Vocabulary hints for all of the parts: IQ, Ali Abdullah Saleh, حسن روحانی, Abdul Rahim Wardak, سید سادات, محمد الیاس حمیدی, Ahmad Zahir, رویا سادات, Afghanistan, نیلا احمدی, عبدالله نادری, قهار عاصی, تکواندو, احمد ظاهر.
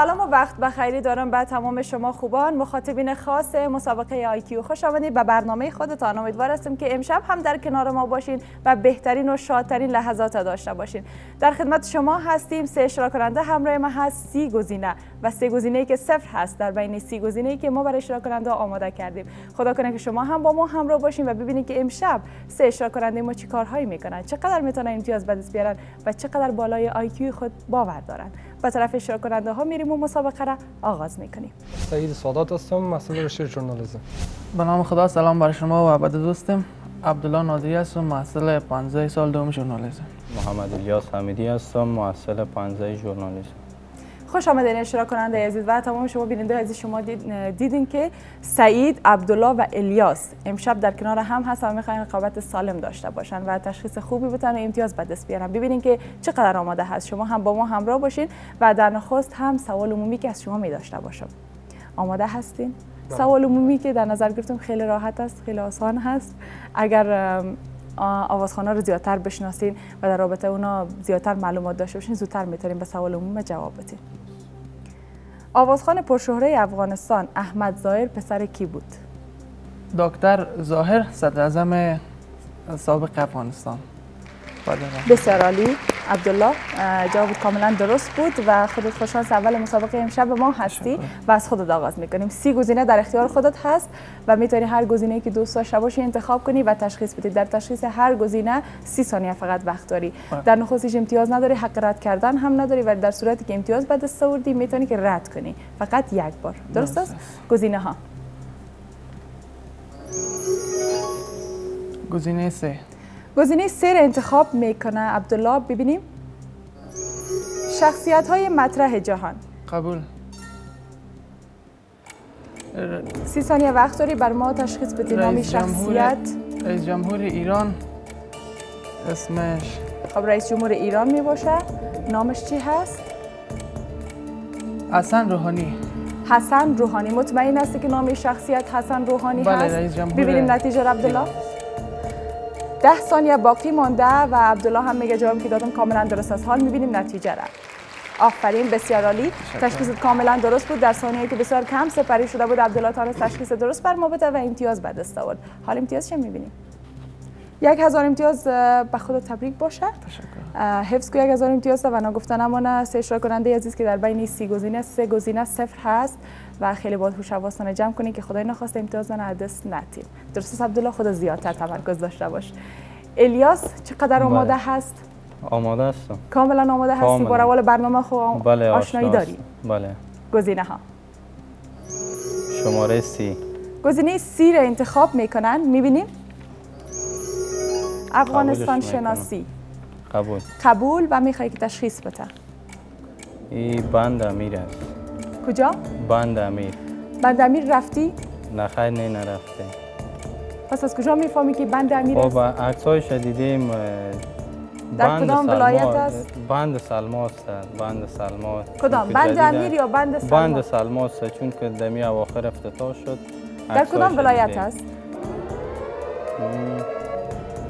سلام و وقت بخیری دارم به تمام شما خوبان مخاطبین خاص مسابقه IQ خوش آمدید به برنامه خودتان. امیدوار هستم که امشب هم در کنار ما باشین و بهترین و شادترین لحظات داشته باشین. در خدمت شما هستیم. سه اشتراک کننده همراه ما هست، 30 گزینه و 3 گزینه‌ای که صفر هست در بین 30 گزینه‌ای که ما برای اشتراک کننده آماده کردیم. خدا کنه که شما هم با ما همراه باشین و ببینید که امشب سه اشتراک کننده ما چیکارهایی میکنن، چقدر میتونن امتیاز به دست بیارن و چقدر بالای IQ خود باور دارن. به طرف اشتراک کننده ها میریم و مسابقه را آغاز میکنیم. سید سادات هستم، مسئول رشته ژورنالیسم. به نام خدا سلام بر شما و بد دوستم. عبدالله نادری هستم، مسئول 15 سال دوم ژورنالیسم. محمد الیاس حمیدی هستم، مسئول 15 ژورنالیسم. خوش آمدین اشتراک کننده عزیز و تمام شما بیننده عزیز. شما دیدین که سعید، عبدالله و الیاس امشب در کنار هم هست و میخواین رقابت سالم داشته باشن و تشخیص خوبی بتن و امتیاز به دست بیارن. ببینین که چقدر آماده هست. شما هم با ما همراه باشین و در نخست هم سوال عمومی که از شما میداشته باشم. آماده هستین؟ سوال عمومی که در نظر گرفتم خیلی راحت است، خیلی آسان هست. اگر آوازخانه‌ها رو زیادتر بشناسین و در رابطه اونا زیادتر معلومات داشته باشین، زودتر میتونین به سوال عمومی جواب بدین. آوازخوان پرشهره افغانستان احمد ظاهر پسر کی بود؟ دکتر ظاهر صدراعظم سابق افغانستان. بسیار عالی عبدالله، جواب کاملا درست بود و خودت خوششانس اول مسابقه امشب ما هستی و از خودت آغاز میکنیم. 30 گزینه در اختیار خودت هست و میتونی هر گزینه‌ای که دوست داشته باشی انتخاب کنی و تشخیص بدی. در تشخیص هر گزینه 30 ثانیه فقط وقت داری. در نخستش امتیاز نداری، حق رد کردن هم نداری و در صورتی که امتیاز به دست آوردی میتونی که رد کنی فقط یک بار. درست است؟ گزینه‌ها. گزینه 3. گزینه 3 را انتخاب میکنه عبدالله. ببینیم شخصیت های مطرح جهان. قبول. 30 ثانیه وقت داری بر ما تشخیص بدی نام شخصیت. رئیس جمهور ایران اسمش. خب رئیس جمهور ایران میباشه، نامش چی هست؟ حسن روحانی. حسن روحانی. مطمئن هستی که نام شخصیت حسن روحانی بله هست؟ رئیس جمهور. ببینیم نتیجه را عبدالله. 10 ثانیه باقی مانده و عبدالله هم میگه جوابی که دادم کاملا درست است. حال میبینیم نتیجه را. آفرین، بسیار عالی. تشخیصت کاملا درست بود. در ثانیه‌ای که بسیار کم سپری شده بود عبدالله تانست تشخیص درست بر ما بده و امتیاز به دست آورد. حال امتیاز چه میبینیم؟ 1000 امتیاز به خودت تبریک باشه. حفظ کو 1000 امتیاز و نگفته نمونه. سه اشتراک کننده عزیز که در بین 30 گزینه 3 گزینه صفر هست و خیلی باید هوش حواستون جمع کنی که خدای نخواست امتیاز من دست نتیم. درست عبدالله، خود زیادتر تمرکز داشته باش. الیاس چقدر آماده هست؟ آماده هستم. کاملا آماده هستی؟ با روال برنامه خود آشنایی داری؟ بله. گزینه ها. شماره 30. گزینه 30 را انتخاب میکنن. میبینیم افغانستان شناسی. قبول. قبول و میخوایی که تشخیص بده. این بند امیر است. کجا؟ بند امیر. بند امیر رفتی؟ نه خیر، نه نرفته. پس از کجا میفهمی که بند امیر است؟ با عکسایش دیدیم. در کدام ولایت است؟ بند سلما است. بند سلما. کدام؟ بند امیر یا بند سلما؟ بند سلما است چون که دمی اواخر افتتاح شد. در کدام ولایت است؟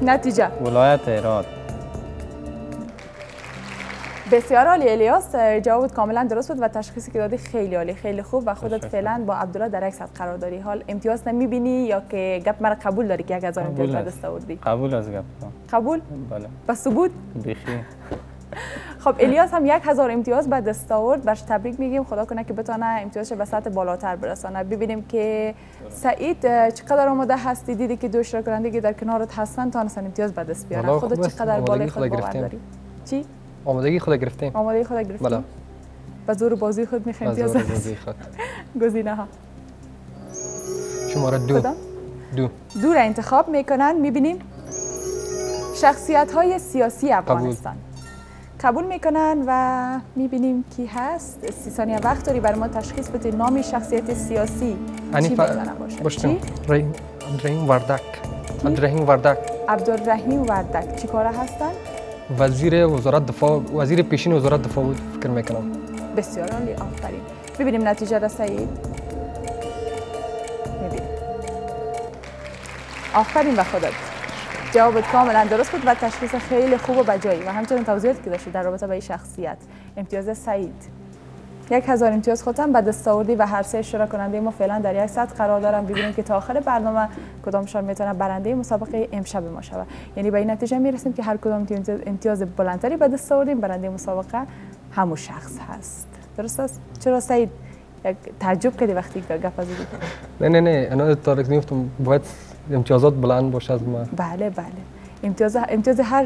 نتیجه ولایت هرات. بسیار عالی الیاس، جوابت کاملا درست بود و تشخیصی که دادی خیلی عالی، خیلی خوب و خودت فعلا با عبدالله در یک سطح قرار داری. حال امتیاز نمیبینی یا که گپ مرا قبول داری که 1000 امتیاز به دست آوردی؟ قبول از گپ. قبول؟ بله. با ثبوت؟ بخیر. خب الیاس هم 1000 امتیاز به دست آورد، برش تبریک میگیم. خدا کنه که بتونه امتیازش به سطح بالاتر برسانه. ببینیم که سعید چقدر آماده هستی؟ دیدی که دو اشتراک کننده در کنارت هستن تونستن امتیاز به دست بیارن. خودت چقدر بالای خود باور داری؟ چی؟ آمادگی خود گرفتیم. آمادگی خود گرفتیم. بله. با زور بازی خود میخوایم امتیاز بازی خود. گزینه ها. شماره 2 را انتخاب میکنن. میبینیم شخصیت های سیاسی افغانستان. قبول میکنن و میبینیم کی هست. 30 ثانیه وقت داری برای ما تشخیص بده نام شخصیت سیاسی چی میتونه باشه؟ عبدالرحیم وردک. عبدالرحیم وردک. عبدالرحیم وردک چیکاره هستن؟ وزیر وزارت دفاع، وزیر پیشین وزارت دفاع بود فکر میکنم. بسیار عالی، آفرین. ببینیم نتیجه را سعید. میبینیم آفرین به خودت. جوابت کاملا درست بود و تشخیص خیلی خوب و بجایی و همچنین توضیحاتی که داشتید در رابطه با این شخصیت. امتیاز سعید. 1000 امتیاز خودم به دست آوردی و هر سه اشتراک کننده ما فعلا در یک سطح قرار دارن. ببینیم که تا آخر برنامه کدامشان میتونه برنده مسابقه امشب ما شود. یعنی به این نتیجه میرسیم که هر کدام امتیاز بلندتری به دست آوردیم برنده مسابقه همون شخص هست. درست است؟ چرا سعید تعجب کردی وقتی گپ از این؟ نه انا تارک نیفتم، باید امتیازات بلند باشه از ما. بله امتیاز هر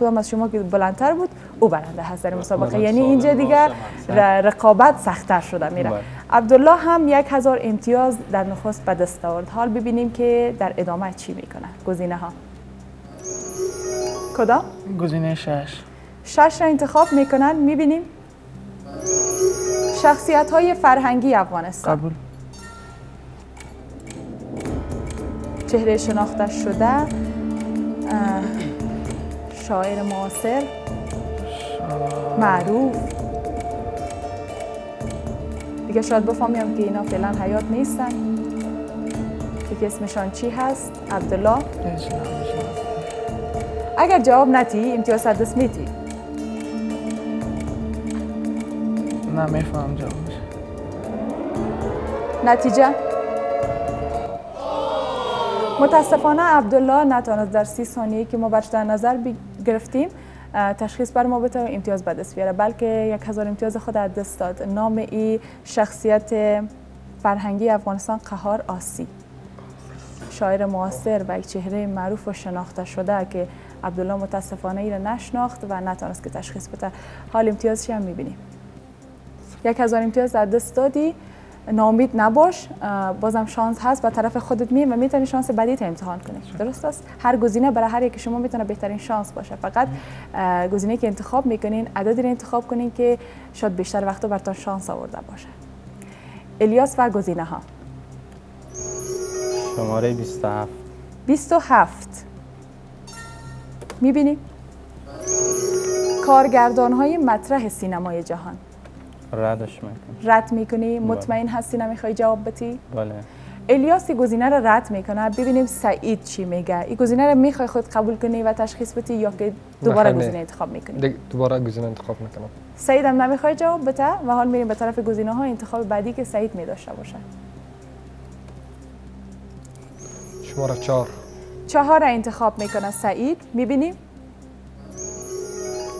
کدام از شما که بلندتر بود او برنده هست در مسابقه. یعنی اینجا دیگر رقابت سخت‌تر شده میره. عبدالله هم 1000 امتیاز در نخست به دست آورد. حال ببینیم که در ادامه چی میکنه. گزینه ها کدام؟ گزینه 6 را انتخاب میکنن. میبینیم شخصیت های فرهنگی افغانستان. قبول. چهره شناخته شده، شاعر معاصر معروف. دیگه شاید بفهمیم که اینا فعلا حیات نیستن. دیگه اسمشان چی هست؟ عبدالله اگر جواب نتی امتیاز دست میتی. نه میفهم جوابش. نتیجه متاسفانه عبدالله نتوانست در 30 ثانیه که ما برش در نظر گرفتیم تشخیص بر ما بتونه امتیاز به دست بیاره، بلکه 1000 امتیاز خود از دست داد. نام ای شخصیت فرهنگی افغانستان قهار آسی، شاعر معاصر و یک چهره معروف و شناخته شده که عبدالله متاسفانه ای را نشناخت و نتوانست که تشخیص بده. حال امتیازش هم میبینیم. 1000 امتیاز از دست دادی، ناامید نباش، بازم شانس هست به طرف خودت میه و میتونی شانس بعدی تا امتحان کنی. درست است؟ هر گزینه برای هر یک شما میتونه بهترین شانس باشه. فقط گزینه که انتخاب میکنین عددی رو انتخاب کنین که شاید بیشتر وقتا براتون شانس آورده باشه. الیاس و گزینه ها شماره 27 میبینی کارگردان های مطرح سینمای جهان. ردش میکنی؟ رد میکنی؟ مطمئن هستی نمیخوای جواب بدی؟ بله. الیاس گزینه را رد میکنه. ببینیم سعید چی میگه. این گزینه را میخوای خود قبول کنی و تشخیص بدی یا که دوباره گزینه انتخاب میکنی؟ دوباره گزینه انتخاب میکنم. سعید هم نمیخوای جواب بده و حال میریم به طرف گزینه ها انتخاب بعدی که سعید میداشته باشه. شماره 4 را انتخاب میکنه سعید. میبینیم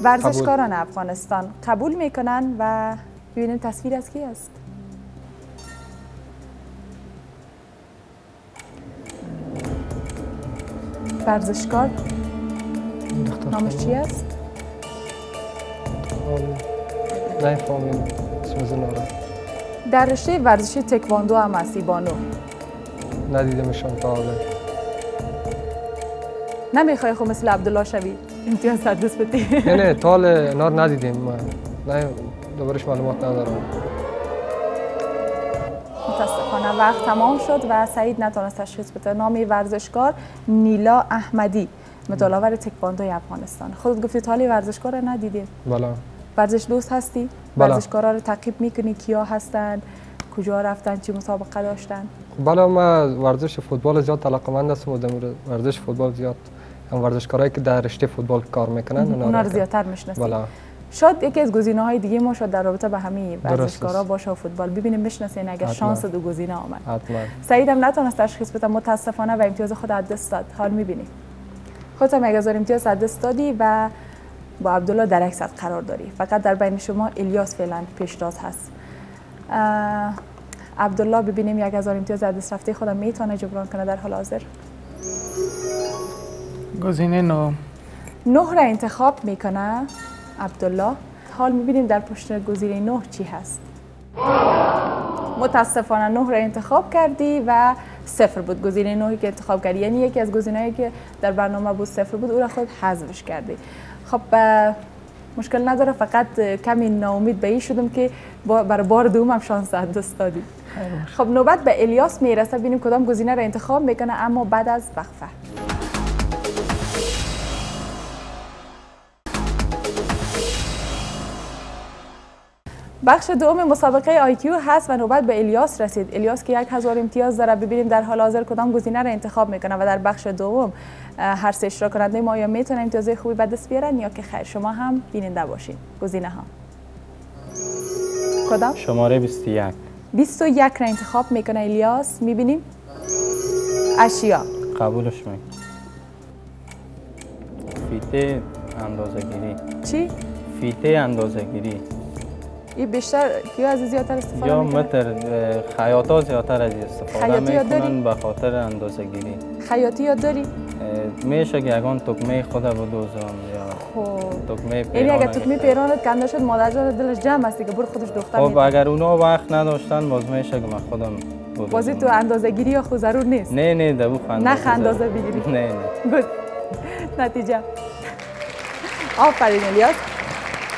ورزشکاران افغانستان قبول میکنن و ببینیم تصویر از کی است. ورزشکار نامش چی است؟ در رشته ورزشی تکواندو هم هستی بانو. ندیدمشان تا حالا. نمیخوای خو مثل عبدالله شوی امتیاز دست بدی؟ نه تا نار ندیدیم. نه دوبارش معلومات ندارم. متاسفانه وقت تمام شد و سعید نتوانست تشخیص بده. نامی ورزشکار نیلا احمدی، مدال‌آور تکواندوی افغانستان. خودت گفتی تا حالا ورزشکار را ندیدیم. بله. ورزش دوست هستی؟ بله. ورزشکارا رو تعقیب میکنی؟ کیا هستند؟ کجا رفتن؟ چی مسابقه داشتن؟ بله من ورزش فوتبال زیاد علاقه‌مند هستم و ورزش فوتبال زیاد هم ورزشکارایی که در رشته فوتبال کار میکنن اونا رو زیادتر میشناسیم. شاید یکی از گزینه‌های دیگه ما شاید در رابطه به همین ورزشکارا باشه و فوتبال. ببینیم میشناسین اگر شانس دو گزینه آمد. حتما. سعید هم نتونست تشخیص بده متاسفانه و امتیاز خود از دست داد. حال می‌بینی خودت هم 1000 امتیاز از دست دادی و با عبدالله در یک سطح قرار داری. فقط در بین شما الیاس فعلا پیشتاز هست. عبدالله ببینیم 1000 امتیاز از دست رفته خودم میتونه جبران کنه در حال حاضر. گزینه 9 را انتخاب میکنه عبدالله. حال میبینیم در پشت گزینه 9 چی هست. متاسفانه 9 را انتخاب کردی و 0 بود گزینه 9 که انتخاب کردی. یعنی یکی از گزینه‌هایی که در برنامه بود 0 بود او را خود حذفش کردی. خب مشکل نداره، فقط کمی ناامید به این شدم که برای بار دوم هم شانس دست دادی. خب نوبت به الیاس میرسه. ببینیم کدام گزینه را انتخاب میکنه اما بعد از وقفه. بخش دوم مسابقه IQ هست و نوبت به الیاس رسید. الیاس که 1000 امتیاز داره. ببینیم در حال حاضر کدام گزینه را انتخاب میکنه و در بخش دوم هر سه اشتراک کننده ما یا میتونه امتیاز خوبی به دست بیارن یا که خیر. شما هم بیننده باشید. گزینه ها کدام؟ شماره 21. 21 را انتخاب میکنه الیاس. میبینیم اشیا. قبولش میکنه. فیته اندازه‌گیری. چی؟ فیته اندازه‌گیری. این بیشتر کیو از زیادتر استفاده یا میکنه؟ یا متر خیاطا زیادتر از استفاده میکنن به خاطر اندازه‌گیری. خیاطی یاد داری؟ میشه که اگان تکمه خود بدوزم یا تکمه پیران. اگه تکمه پیرانت کنده شد مادر جان دلش جمع هستی که برو خودش دختر میده. خب اگر اونا وقت نداشتن باز میشه که من خودم بدوزم. بازی تو اندازه‌گیری یا خود ضرور نیست؟ نه نه دبو خنده. نه اندازه بگیری. نه نه. گود. نتیجه. آفرین الیاس.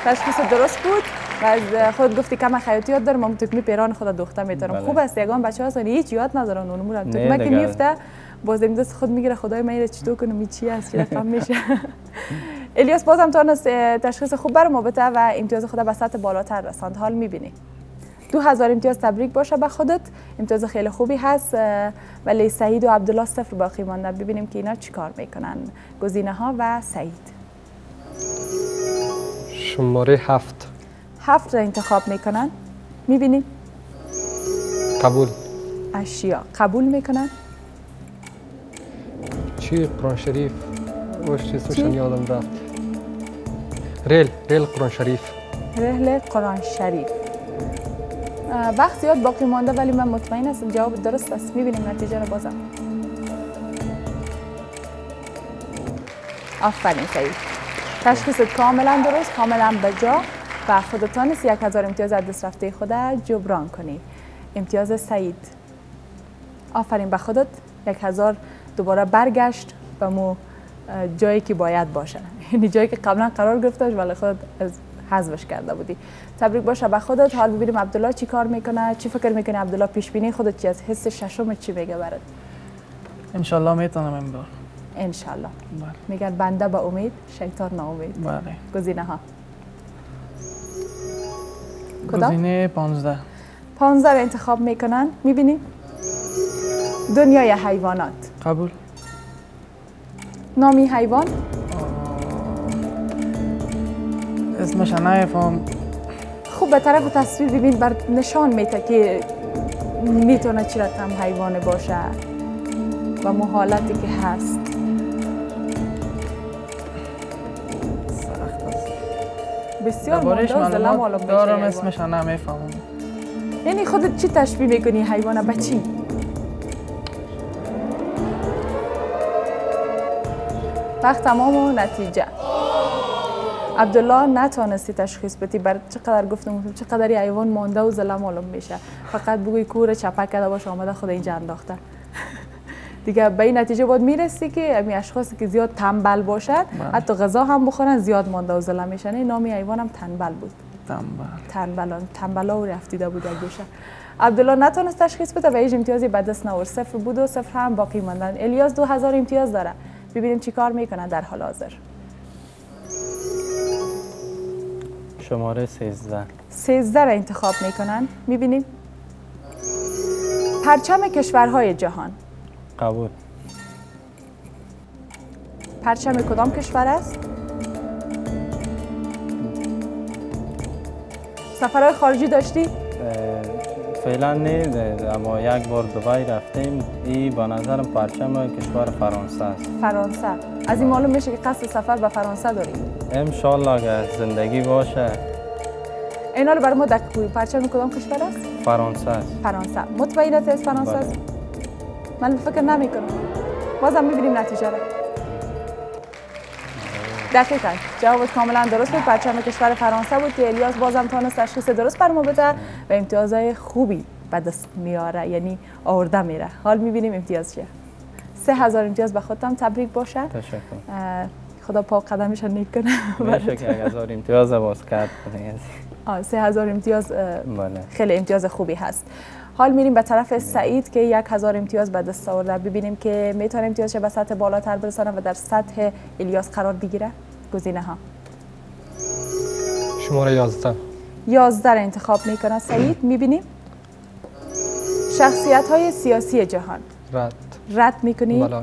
تشخیص درست بود. باز خود گفتی کم خیاطی یاد دارم، من تکمه پیران خود دختر میترم. خوب است یگان بچه‌ها سن هیچ یاد ندارن اون مورا تکمه که میفته باز دست خود میگیره خدای من ایره چطور کنم چی است چرا فهم میشه. الیاس بازم تونست تشخیص خوب بر ما بده و امتیاز خود به سطح بالاتر رساند. حال میبینی 2000 امتیاز تبریک باشه به خودت، امتیاز خیلی خوبی هست ولی سعید و عبدالله صفر باقی مانده. ببینیم که اینا چیکار میکنن گزینه ها. و سعید شماره 7 را انتخاب میکنن. میبینیم قبول اشیا. قبول میکنن چی؟ قرآن شریف وش چیزوشن یادم رفت. ریل قرآن شریف. ریل قرآن شریف. وقت زیاد باقی مانده ولی من مطمئن هستم جواب درست است. میبینیم نتیجه رو بازم. آفرین سعید تشخیصت کاملا درست، کاملا بجا و خودتان 1000 امتیاز از دست رفته خوده جبران کنی. امتیاز سعید آفرین به خودت. 1000 دوباره برگشت و مو جایی که باید باشه، یعنی جایی که قبلا قرار گرفتاش ولی خود از حذفش کرده بودی. تبریک باشه به خودت. حال ببینیم عبدالله چی کار میکنه، چی فکر میکنه عبدالله؟ پیش بینی خودت چی از حس ششم چی میگه برات؟ ان شاء الله میتونم این بار. ان شاء الله. میگن بنده با امید، شیطان ناامید. بله. گزینه ها کدام؟ گزینه 15 انتخاب میکنن. میبینیم دنیای حیوانات. قبول. نامی حیوان؟ اسمش نایفم. خوب به طرف تصویر ببین بر نشان میده که میتونه چی رقم حیوان باشه و محالتی که هست. بسیار مونده از دلم آلوم بشه. دارم اسمش نمیفهمم. یعنی خودت چی تشبیه میکنی حیوانه به چی؟ وقت تمام و نتیجه عبدالله نتانستی تشخیص بدی. برای چقدر گفتم چقدری حیوان مانده و ظلم معلوم میشه. فقط بگوی کوره چپک کرده باشه آمده خود اینجا انداخته دیگه. به این نتیجه باید میرسی که امی اشخاصی که زیاد تنبل باشد حتی غذا هم بخورن زیاد مانده و ظلم میشن. این نامی حیوان هم تنبل بود. تنبل ها رفتیده بود گوشه. عبدالله نتانست تشخیص بده و هیچ امتیازی به دست نیاورد. 0 بود و 0 هم باقی ماندن. الیاس 2000 امتیاز داره. ببینیم چی کار میکنن در حال حاضر. شماره 13 را انتخاب میکنن. میبینیم پرچم کشورهای جهان. قبول. پرچم کدام کشور است؟ سفرهای خارجی داشتی؟ فعلا نه اما یک بار دوباره رفتیم. این به نظرم پرچم کشور فرانسه است. فرانسه. از این معلوم میشه که قصد سفر به فرانسه داری؟ ان شاء الله که زندگی باشه. اینا رو برام دقیق بگو پرچم کدام کشور است؟ فرانسه است. فرانسه. مطمئنی از فرانسه است؟ من فکر نمیکنم. بازم میبینیم نتیجه رو. دقیقاً جواب کاملا درست بود. پرچم کشور فرانسه بود که الیاس بازم تونست تشخیص درست برما بده و امتیازهای خوبی به دست میاره، یعنی آورده میره. حال میبینیم امتیاز چیه. 3000 امتیاز به خودم تبریک باشه. تشکر. خدا پاک قدمش رو نیک کنه. باشه که 1000 امتیاز باز کرد. 3000 امتیاز خیلی امتیاز خوبی هست. حال میریم به طرف سعید که 1000 امتیاز به دست آورده. ببینیم که میتونه امتیازش به سطح بالاتر برسانه و در سطح الیاس قرار بگیره. گزینه ها شماره 11 انتخاب میکنه سعید. میبینیم شخصیت های سیاسی جهان. رد میکنی؟ بله.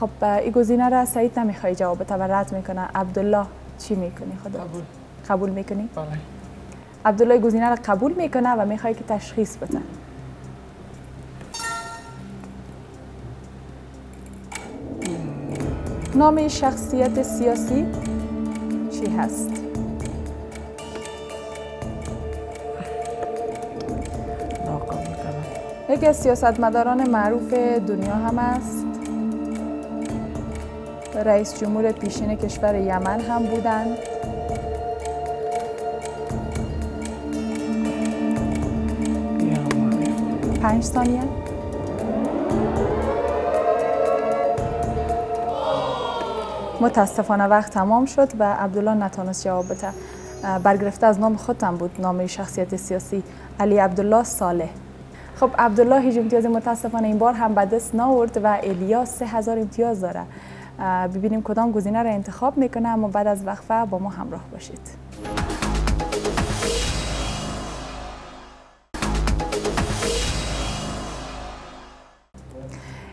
خب این گزینه را سعید نمیخوای جواب بده و رد میکنه. عبدالله چی میکنی خودت؟ قبول میکنی؟ بله. عبدالله گزینه را قبول میکنه و میخواد که تشخیص بده. نام شخصیت سیاسی چی هست؟ یکی از سیاستمداران معروف دنیا هم است. رئیس جمهور پیشین کشور یمن هم بودند. پنج ثانیه. متاسفانه وقت تمام شد و عبدالله نتانست جواب بده. برگرفته از نام خودم بود، نام شخصیت سیاسی علی عبدالله صالح. خب عبدالله هیچ امتیاز متاسفانه این بار هم به دست ناورد و الیاس 3000 امتیاز داره. ببینیم کدام گزینه را انتخاب میکنه، اما بعد از وقفه با ما همراه باشید.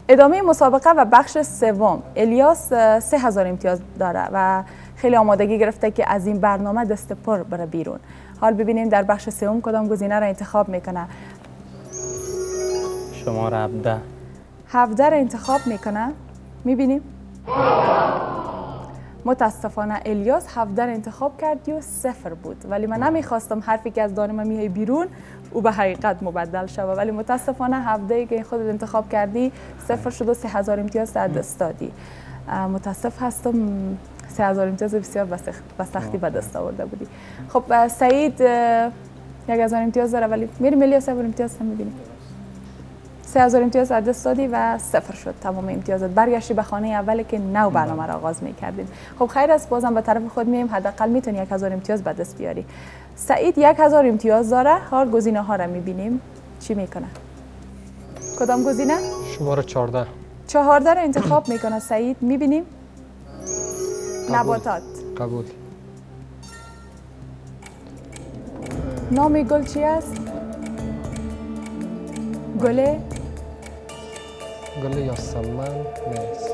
ادامه مسابقه و بخش سوم. الیاس 3000 امتیاز داره و خیلی آمادگی گرفته که از این برنامه دست پر بره بیرون. حال ببینیم در بخش سوم کدام گزینه را انتخاب میکنه. شماره 17. 17 را انتخاب میکنه. میبینیم. متاسفانه الیاس 17 را انتخاب کردی و 0 بود، ولی من نمیخواستم حرفی که از دانمه میای بیرون او به حقیقت مبدل شوه، ولی متاسفانه 17 که خودت انتخاب کردی 0 شد و 3000 امتیاز در دست دادی. متاسف هستم 3000 امتیاز بسیار با سختی به دست آورده بودی. خب سعید 1000 امتیاز داره، ولی میریم الیاس 1000 امتیاز هم میبینیم. 3000 امتیاز در دست دادی و 0 شد تمام امتیازات. برگشتی به خانه اولی که نو برنامه را آغاز می‌کردیم. خب خیر است، بازم به طرف خود می‌ریم، حداقل میتونی 1000 امتیاز به دست بیاری. سعید 1000 امتیاز داره. هر گزینه ها را می‌بینیم چی میکنه. کدام گزینه؟ شماره 14. 14 را انتخاب میکنه سعید. می‌بینیم. نباتات. قبول. نام گل چی است؟ گله گله یاسمن نیست.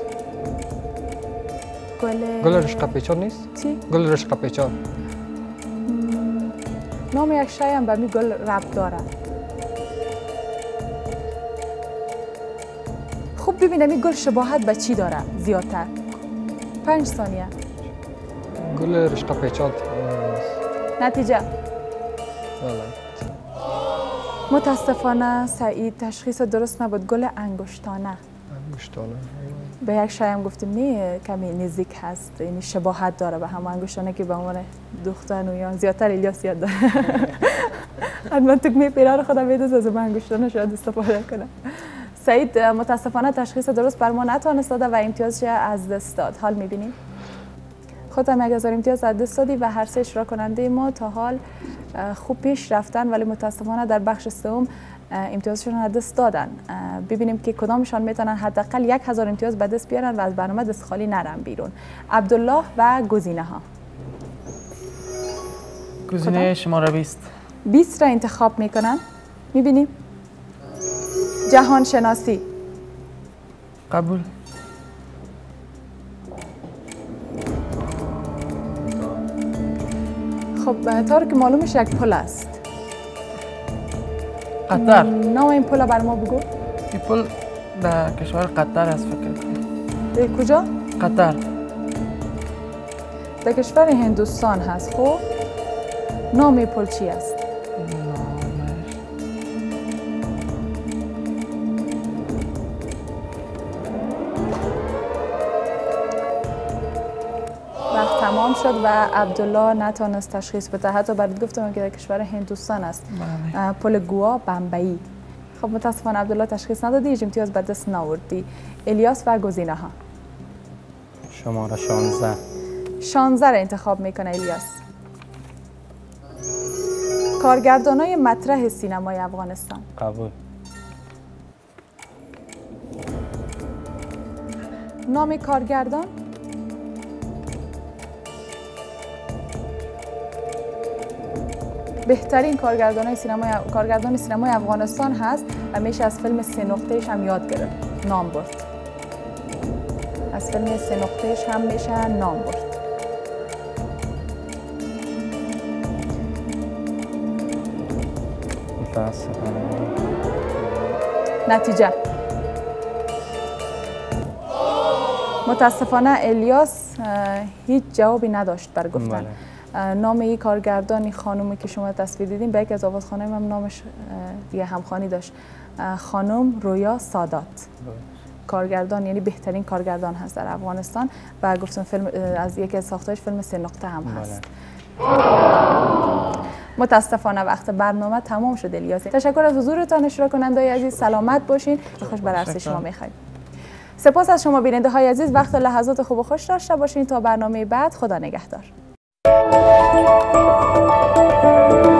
گل رشقه پیچان نیست؟ چی؟ گل رشقه پیچان. نام یک شای هم به می گل ربط داره. خوب ببینم این گل شباهت به چی داره زیادتر؟ 5 ثانیه. گل رشقه پیچان نیست. نتیجه؟ بله. متاسفانه سعید تشخیص درست نبود. گل انگشتانه. انگشتانه. به یک شایم گفتیم نه کمی نزدیک هست، یعنی شباهت داره به هم انگشتانه که به عنوان دختر نویان زیادتر الیاس یاد داره. حتما تکمه پیرار خودم میدوز از انگشتانه شاید استفاده کنه. سعید متاسفانه تشخیص درست بر ما نتوانست داده و امتیازش از دست داد. حال میبینیم خودت هم 1000 امتیاز از دست دادی و هر سه اشتراک کننده ما تا حال خوب پیش رفتن، ولی متاسفانه در بخش سوم امتیازشون از دست دادن. ببینیم که کدامشان میتونن حداقل 1000 امتیاز به دست بیارن و از برنامه دست خالی نرن بیرون. عبدالله و گزینه ها. گزینه شماره 20. 20 را انتخاب میکنن. میبینیم. جهان شناسی. قبول. خب طور که معلومش یک پل است. قطر. نام این پل بر ما بگو. این پل در کشور قطر است فکر کنم. در کجا؟ قطر. در کشور هندوستان هست. خب نام این پل چی است؟ تمام شد و عبدالله نتانست تشخیص بده. حتی برات گفتم که در کشور هندوستان است. پل گوا بمبئی. خب متاسفانه عبدالله تشخیص ندادی، هیچ امتیاز به دست نیاوردی. الیاس و گزینه ها. شماره 16. 16 را انتخاب میکنه الیاس. کارگردانای مطرح سینمای افغانستان. قبول. نام کارگردان؟ بهترین کارگردان سینمای افغانستان هست و میشه از فیلم 3 نقطه‌اش هم یاد گرفت. نام برد. از فیلم 3 نقطه‌اش هم میشه نام برد. نتیجه متاسفانه الیاس هیچ جوابی نداشت بر گفتن. نام این کارگردانی خانومی که شما تصویر دیدیم به یکی از آوازخانه‌های من نامش دیگه همخوانی داشت، خانم رویا سادات کارگردان، یعنی بهترین کارگردان هست در افغانستان و گفتم فیلم از یکی از ساختارش فیلم 3 نقطه هم هست. متاسفانه وقت برنامه تمام شد الیاس. تشکر از حضورتان. اشتراک کننده‌های عزیز سلامت باشین. خوش بر عرصه شما می‌خوایم. سپاس از شما بیننده های عزیز. وقت و لحظات خوب و خوش داشته باشین تا برنامه بعد. خدا نگهدار.